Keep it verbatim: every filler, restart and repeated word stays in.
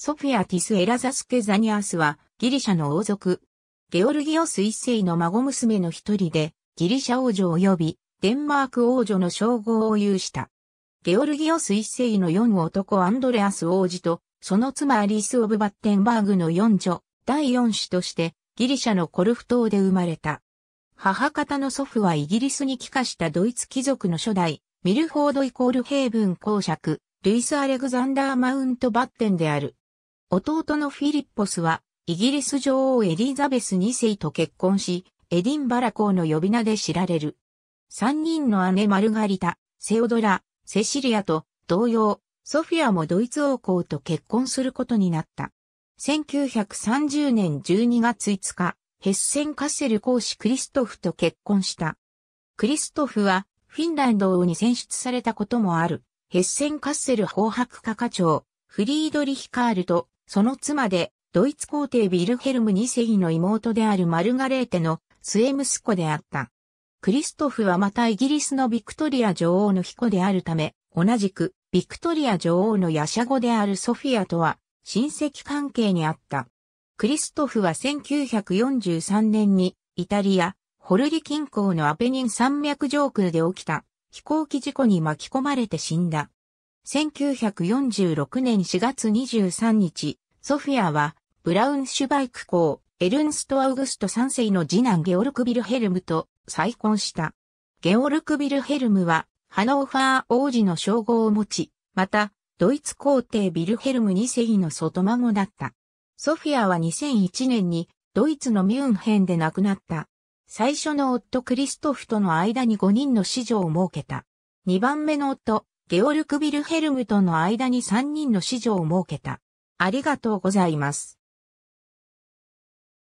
ソフィア・ティス・エラザス・ケザニアスはギリシャの王族。ゲオルギオス一世の孫娘の一人でギリシャ王女及びデンマーク王女の称号を有した。ゲオルギオス一世の四男アンドレアス王子とその妻アリス・オブ・バッテンバーグの四女第四子としてギリシャのコルフ島で生まれた。母方の祖父はイギリスに帰化したドイツ貴族の初代ミルフォード=ヘイブン公爵ルイス・アレグザンダー・マウントバッテンである。弟のフィリッポスはイギリス女王エリザベス二世と結婚し、エディンバラ公の呼び名で知られる。三人の姉マルガリタ、セオドラ、セシリアと同様、ソフィアもドイツ王公と結婚することになった。せんきゅうひゃくさんじゅうねんじゅうにがついつか、ヘッセン・カッセル公子クリストフと結婚した。クリストフはフィンランド王に選出されたこともある、ヘッセン・カッセル法伯家家長、フリードリヒ・カールと、その妻で、ドイツ皇帝ヴィルヘルム二世の妹であるマルガレーテの末息子であった。クリストフはまたイギリスのビクトリア女王の妃であるため、同じくビクトリア女王のやしゃごであるソフィアとは親戚関係にあった。クリストフはせんきゅうひゃくよんじゅうさんねんにイタリア、ホルリ近郊のアペニン山脈上空で起きた飛行機事故に巻き込まれて死んだ。せんきゅうひゃくよんじゅうろくねんしがつにじゅうさんにち、ソフィアはブラウンシュバイク公、エルンスト・アウグスト三世の次男ゲオルク・ヴィルヘルムと再婚した。ゲオルク・ヴィルヘルムはハノーファー王子の称号を持ち、またドイツ皇帝ヴィルヘルム二世の外孫だった。ソフィアはにせんいちねんにドイツのミュンヘンで亡くなった。最初の夫クリストフとの間にごにんの子女を設けた。にばんめの夫、ゲオルク・ヴィルヘルムとの間にさんにんの子女を設けた。ありがとうございます。